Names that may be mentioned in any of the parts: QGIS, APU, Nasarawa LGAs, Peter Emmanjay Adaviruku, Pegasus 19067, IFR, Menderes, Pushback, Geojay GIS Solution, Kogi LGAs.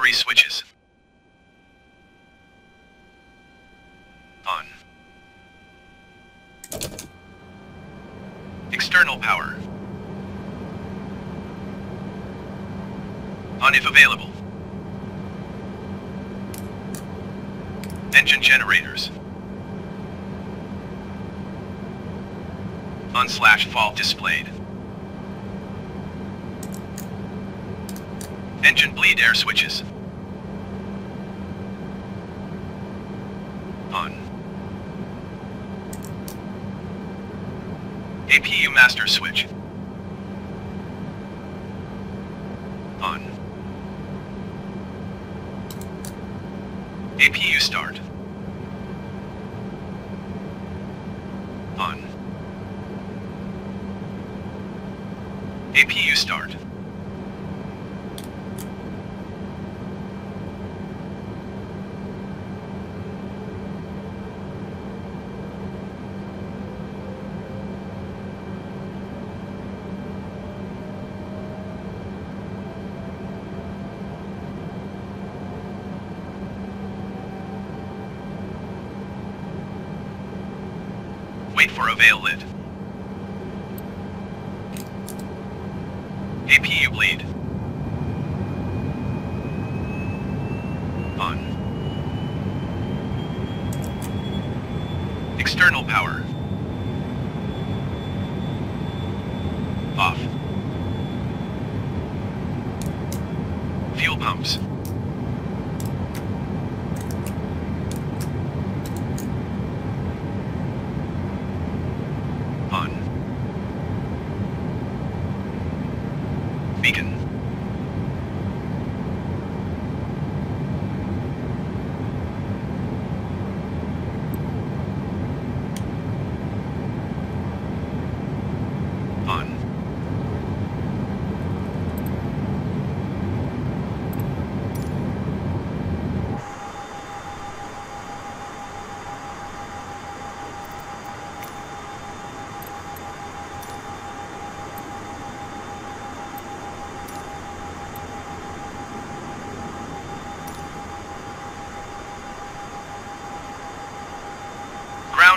Battery switches. On. External power. On if available. Engine generators. On / fault displayed. Engine bleed air switches. On. APU master switch. On. APU start. On. APU start. Wait for avail lid. APU bleed. On. External power. Off. Fuel pumps.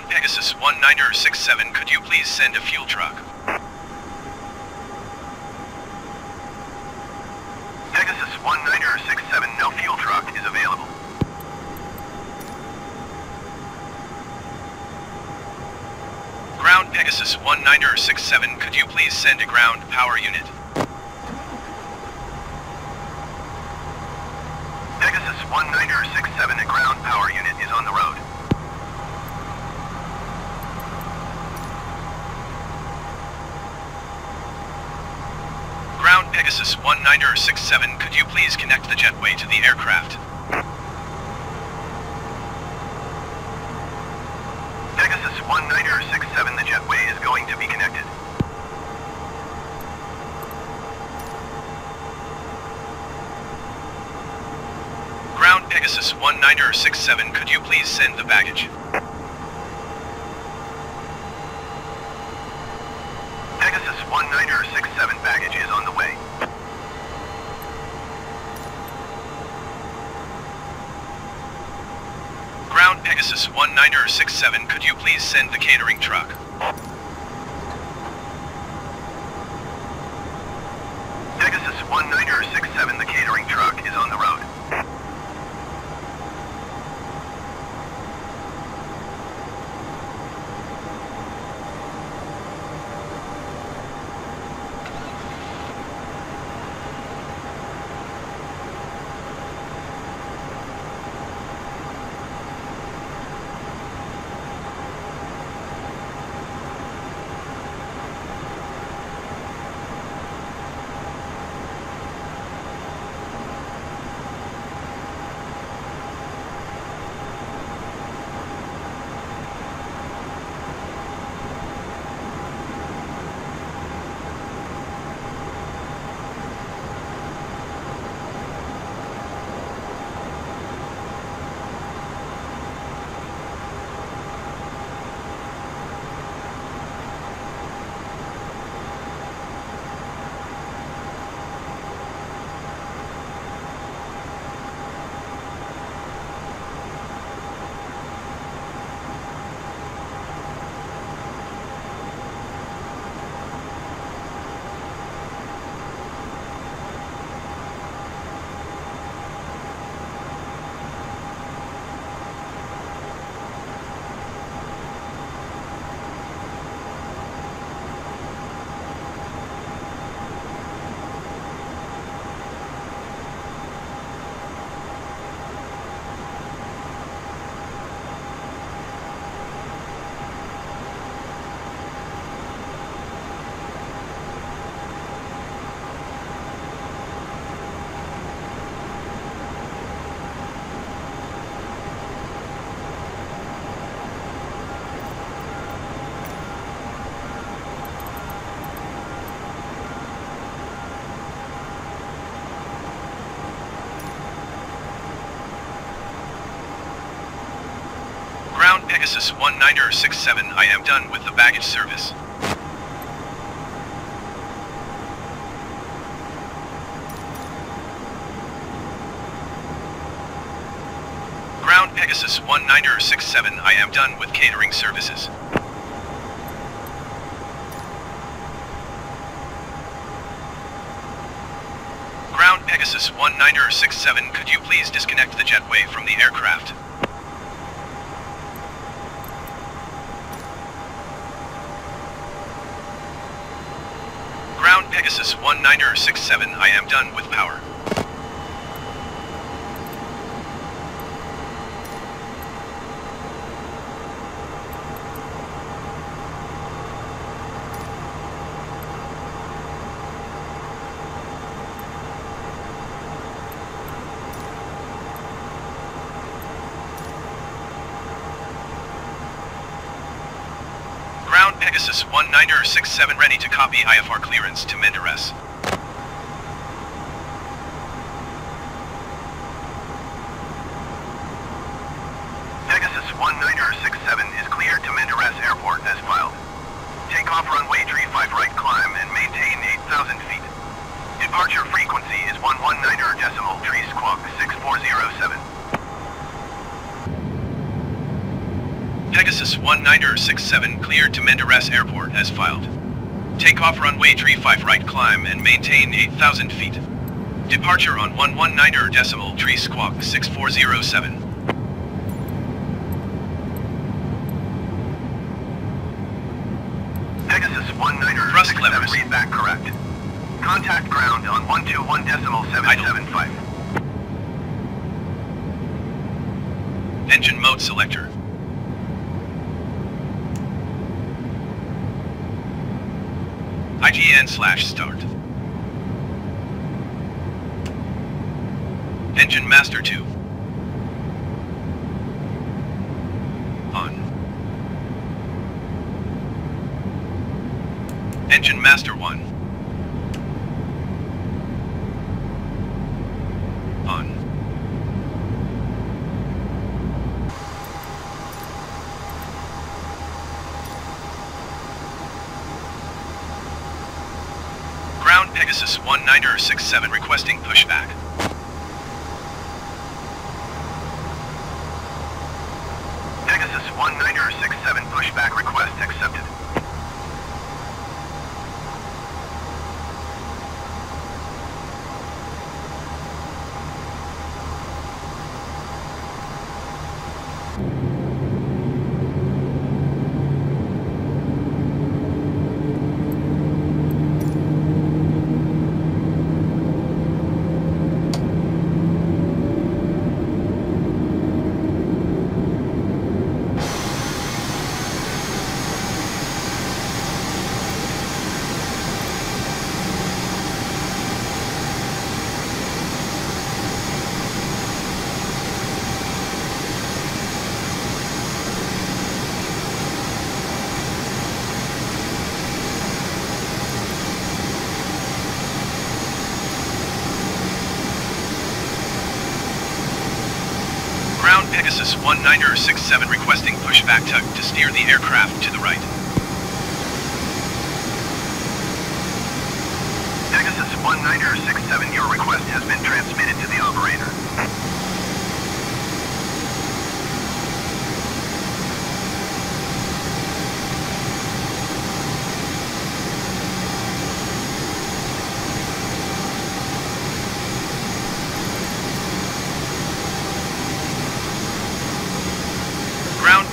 Pegasus 19067, could you please send a fuel truck? Pegasus 19067, no fuel truck is available. Ground Pegasus 19067, could you please send a ground power unit? Pegasus 19067, a ground power unit is on the road. Ground Pegasus 19067, could you please connect the jetway to the aircraft? Pegasus 19067, the jetway is going to be connected. Ground Pegasus 19067, could you please send the baggage? Pegasus 19067, baggage is on the way. Ground Pegasus 19067, could you please send the catering truck? Pegasus 19067, the catering truck is on the road. Pegasus 19067, I am done with the baggage service. Ground Pegasus 19067, I am done with catering services. Ground Pegasus 19067, could you please disconnect the jetway from the aircraft? Ground Pegasus 19067, I am done with power. Ground Pegasus 19067 ready to copy IFR clearance to Menderes. Pegasus 19067 is cleared to Menderes Airport as filed. Take off runway 35 right climb and maintain 8,000 feet. Departure frequency is 119.3 squawk 6407. Pegasus 19067 cleared to Menderes Airport as filed. Take off runway 35 right climb and maintain 8,000 feet. Departure on 119.3 squawk 6407. Pegasus 19067 read back correct. Contact ground on 121.775. Engine mode selector. IGN/start. Engine master 2. On. Engine master 1. Ground Pegasus 19067 requesting pushback. Pegasus 19067 pushback request accepted. Pegasus 19067 requesting pushback tug to steer the aircraft to the right. Pegasus 19067, your request has been transmitted to the operator.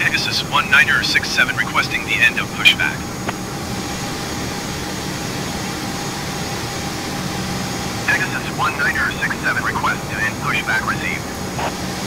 Pegasus 19067 requesting the end of pushback. Pegasus 19067 request to end pushback received.